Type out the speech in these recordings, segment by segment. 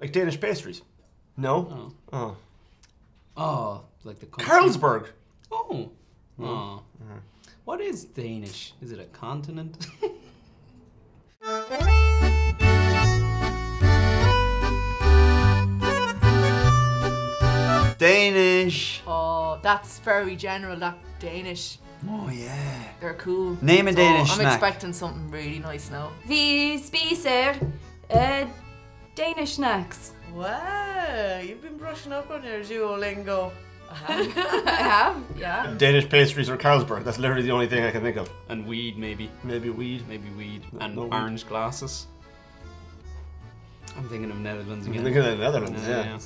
Like Danish pastries? No? Oh. Oh. Oh, like the... Carlsberg! Oh. Oh. Oh. What is Danish? Is it a continent? Danish! Oh, that's very general, that Danish. Oh yeah. They're cool. Name a Danish snack. I'm expecting something really nice now. Vi spiser Danish snacks. Wow, you've been brushing up on your Duolingo. I have. I have, yeah. Danish pastries or Carlsberg, that's literally the only thing I can think of. And weed maybe. Maybe weed. Maybe weed. No, and no orange weed. Glasses. I'm thinking of Netherlands again. I'm thinking of the Netherlands, yeah.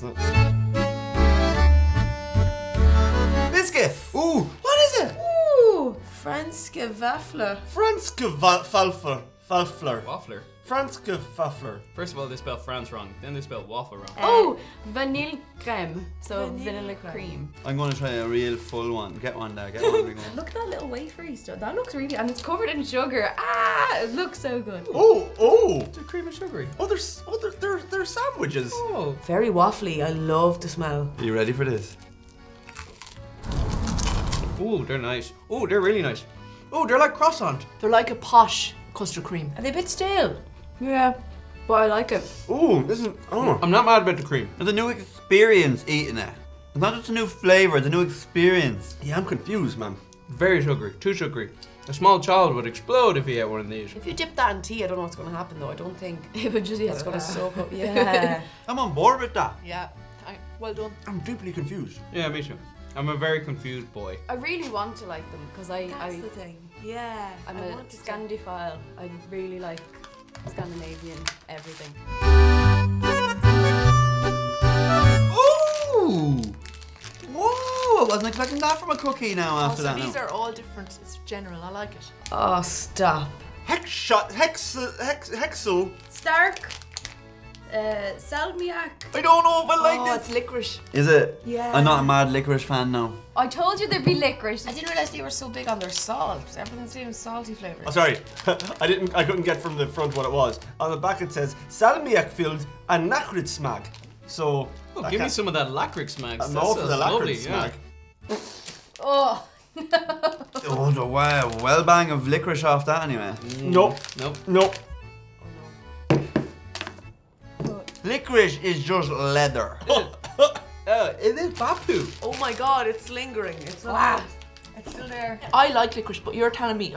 Biscuit! Ooh! What is it? Ooh! Franske waffler. Franske waffler. Waffler. Franske waffler. First of all, they spell France wrong, then they spell waffle wrong. Oh! Vanille creme. So vanilla cream. I'm going to try a real full one. Get one there, get one. Bring one. Look at that little wafery stuff. That looks really, and it's covered in sugar. Ah! It looks so good. Oh! Oh! They're cream and sugary. Oh, they're sandwiches. Oh! Very waffly. I love the smell. Are you ready for this? Ooh, they're nice. Ooh, they're really nice. Ooh, they're like croissant. They're like a posh custard cream. Are they a bit stale? Yeah, but I like it. Ooh, this is... Oh. I'm not mad about the cream. It's a new experience eating it. It's not just a new flavour, it's a new experience. Yeah, I'm confused, man. Very sugary, too sugary. A small child would explode if he ate one of these. If you dip that in tea, I don't know what's going to happen though, I don't think. It would just... It's going to soak up, yeah. I'm on board with that. Yeah, well done. I'm deeply confused. Yeah, me too. I'm a very confused boy. I really want to like them because that's the thing. Yeah. I'm a Scandifile. I really like Scandinavian everything. Ooh! Whoa! I wasn't expecting that from a cookie now after that. These are all different. It's general. I like it. Oh, stop. Hexel. Stark. Salmiak. I don't know if I like this. It's licorice. Is it? Yeah. I'm not a mad licorice fan now. I told you there'd be licorice. I didn't realise they were so big on their salt. Everything seems salty flavoured. Oh, sorry. I couldn't get from the front what it was. On the back it says Salmiak filled and Lakrit smag. So. Oh, give me some of that Lakrit smag. I'm all for the Lakrit smag. Yeah. Oh. No. Oh, wow. Well bang of licorice off that anyway. Nope. Nope. Nope. Licorice is just leather. It is Bapu. Oh my god, it's lingering. It's wow. It's still there. I like licorice, but you're telling me.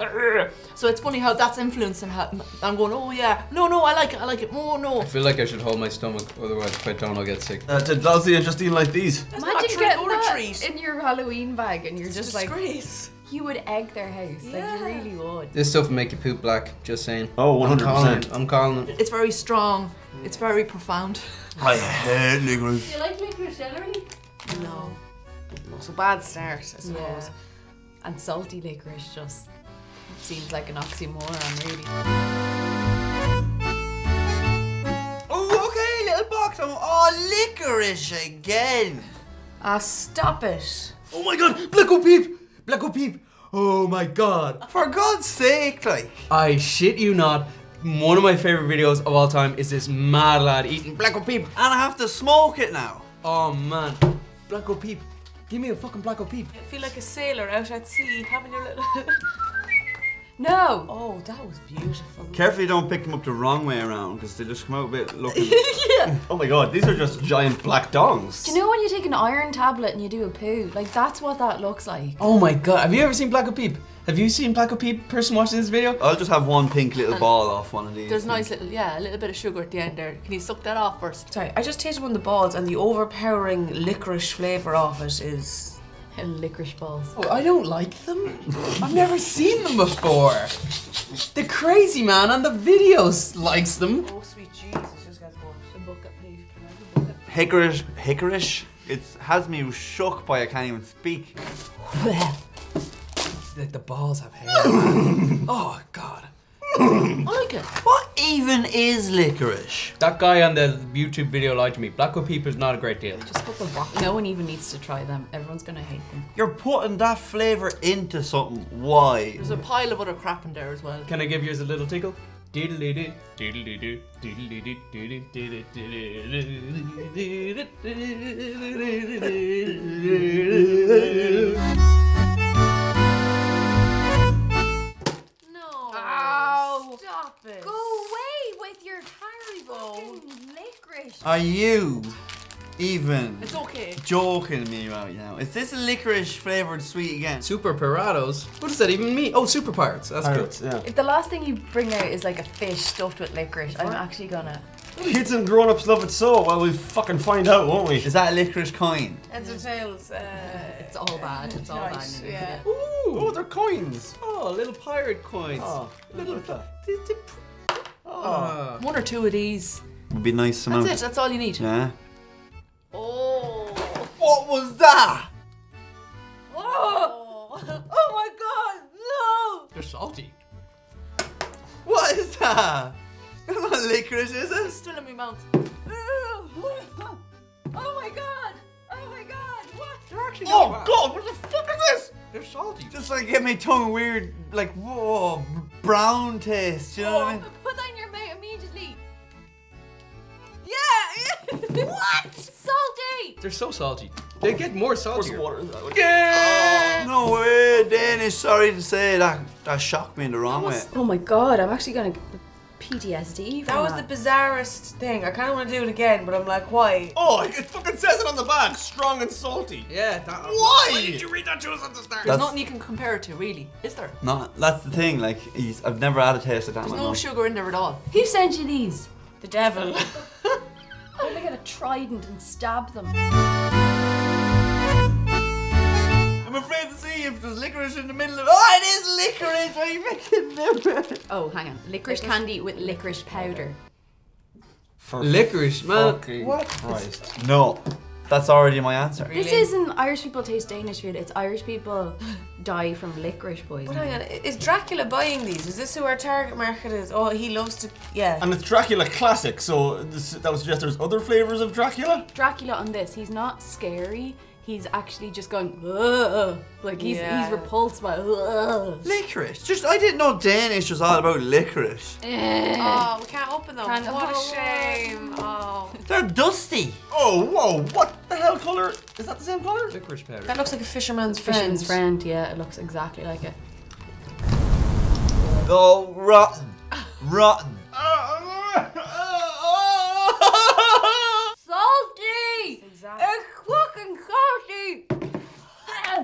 So it's funny how that's influencing how I'm going, oh yeah. No, I like it, Oh no. I feel like I should hold my stomach, otherwise if I don't, I'll get sick. Did Lossie and Justine like these? Imagine getting that in your Halloween bag and you're just like... Disgrace. You would egg their house, like you really would. This stuff would make you poop black, just saying. Oh, 100%. I'm calling it. It's very strong. It's very profound. I hate licorice. Do you like licorice celery? No. It's a bad start, I suppose. Yeah. And salty licorice just seems like an oxymoron, really. Oh, okay, little box. Oh, licorice again. Ah, stop it. Oh my god, Black O'Peep. Black O'Peep! Oh my god! For God's sake, like! I shit you not, one of my favourite videos of all time is this mad lad eating Black O'Peep, and I have to smoke it now! Oh man, Black O'Peep, give me a fucking Black O'Peep! I feel like a sailor out at sea, having your little... No! Oh, that was beautiful. Carefully don't pick them up the wrong way around, because they just come out a bit looking... Yeah! Oh my god, these are just giant black dongs. Do you know when you take an iron tablet and you do a poo? Like, that's what that looks like. Oh my god, have you ever seen Black O'Peep? Have you seen Black O'Peep, person watching this video? I'll just have one pink little ball off one of these. There's nice little, yeah, a little bit of sugar at the end there. Can you suck that off first? Sorry, I just tasted one of the balls, and the overpowering licorice flavour of it is... And licorice balls. Oh, I don't like them. I've never seen them before. The crazy man on the videos likes them. Oh, sweet Jesus, just got a bucket, please. Can I have a bucket? Hickory. It has me shook by I can't even speak. Like the balls have hair. Oh, God. I like it. What even is licorice? That guy on the YouTube video lied to me. Black O'Peep is not a great deal. Just put them back. No one even needs to try them. Everyone's gonna hate them. You're putting that flavour into something. Why? There's a pile of other crap in there as well. Can I give yours a little tickle? Stop it. Go away with your Haribo. Licorice. Are you even joking me right now? Is this a licorice flavored sweet again? Super Piratos? What does that even mean? Oh, Super Pirates. That's Pirates, good. Yeah. If the last thing you bring out is like a fish stuffed with licorice, I'm actually gonna... Kids and grown-ups love it so well, we'll fucking find out, won't we? Is that a licorice coin? Heads or tails? It's all bad. It's all nice. Bad. Yeah. Ooh, oh, they're coins. Oh, little pirate coins. Oh, little... Oh. One or two of these. Would be nice to know. That's it. That's all you need. Yeah. Oh. What was that? Oh. Oh my God, no. They're salty. What is that? That's not licorice, is it? It's still in my mouth. Oh my God. Oh my God. What? They're actually not bad. God, what the fuck is this? They're salty. Just like get my tongue weird, like, whoa, brown taste, you know what I mean? Put that in your mouth immediately. Yeah! What? Salty! They're so salty. They get more saltier. Water is that? Yeah! Oh, no way, Danish, sorry to say, that shocked me in the wrong way. Oh my God, I'm actually gonna get PTSD. That was the bizarrest thing. I kind of want to do it again, but I'm like, why? Oh, it fucking says it on the back, strong and salty. Yeah. That, why did you read that to us at the start? There's nothing you can compare it to, really, is there? No, that's the thing. Like, I've never had a taste of that. There's no sugar in there at all. Who sent you these? The devil. I'm gonna get a trident and stab them. I'm afraid to see if there's licorice in the middle of... Oh, it is licorice! Are you making licorice? Oh, hang on. Licorice candy with licorice powder. For licorice, man. What? Christ. No. That's already my answer. Really? This isn't Irish people taste Danish food, it's Irish people die from licorice poisoning. But hang on, is Dracula buying these? Is this who our target market is? Oh, he loves to, yeah. And it's Dracula Classic, so that would suggest there's other flavours of Dracula? Dracula on this, he's not scary. He's actually just going, ugh. Like he's repulsed by ugh. Licorice. I didn't know Danish was all about licorice. Oh, we can't open them. What a shame. Oh. They're dusty. Oh, whoa! What the hell color? Is that the same color? Licorice powder. That looks like a fisherman's friend. Fisherman's friend. Yeah, it looks exactly like it. Oh, rotten, rotten. Salty. Exactly.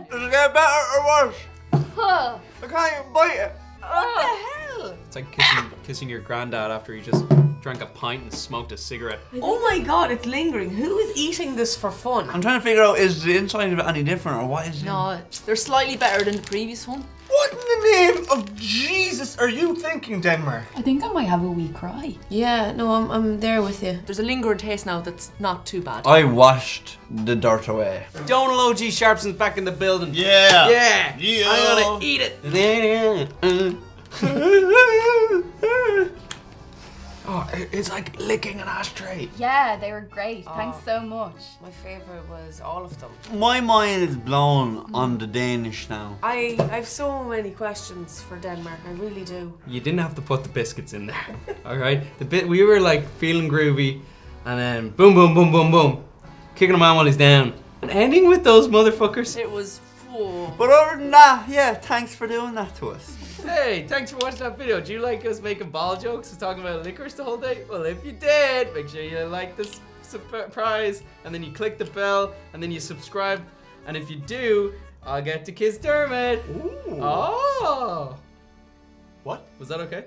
Does it get better or worse? I can't even bite it. What the hell? It's like kissing your granddad after he just drank a pint and smoked a cigarette. Oh my God, it's lingering. Who is eating this for fun? I'm trying to figure out, is the inside of it any different or what is it? No, they're slightly better than the previous one. What in the name of Jesus are you thinking, Denmark? I think I might have a wee cry. Yeah, no, I'm there with you. There's a lingering taste now that's not too bad. I washed the dirt away. Donal OG Sharpson's back in the building. Yeah. Yeah. Yeah. I'm gonna eat it. Oh, it's like licking an ashtray. Yeah, they were great. Thanks so much. My favorite was all of them. My mind is blown on the Danish now. I have so many questions for Denmark. I really do. You didn't have to put the biscuits in there. All right, we were like feeling groovy, and then boom, boom, boom, boom, boom, kicking a man while he's down, and ending with those motherfuckers. It was full. But other than that, yeah, thanks for doing that to us. Hey, thanks for watching that video. Do you like us making ball jokes and talking about licorice the whole day? Well, if you did, make sure you like this surprise, and then you click the bell, and then you subscribe. And if you do, I'll get to kiss Dermot. Ooh. Oh. What? Was that okay?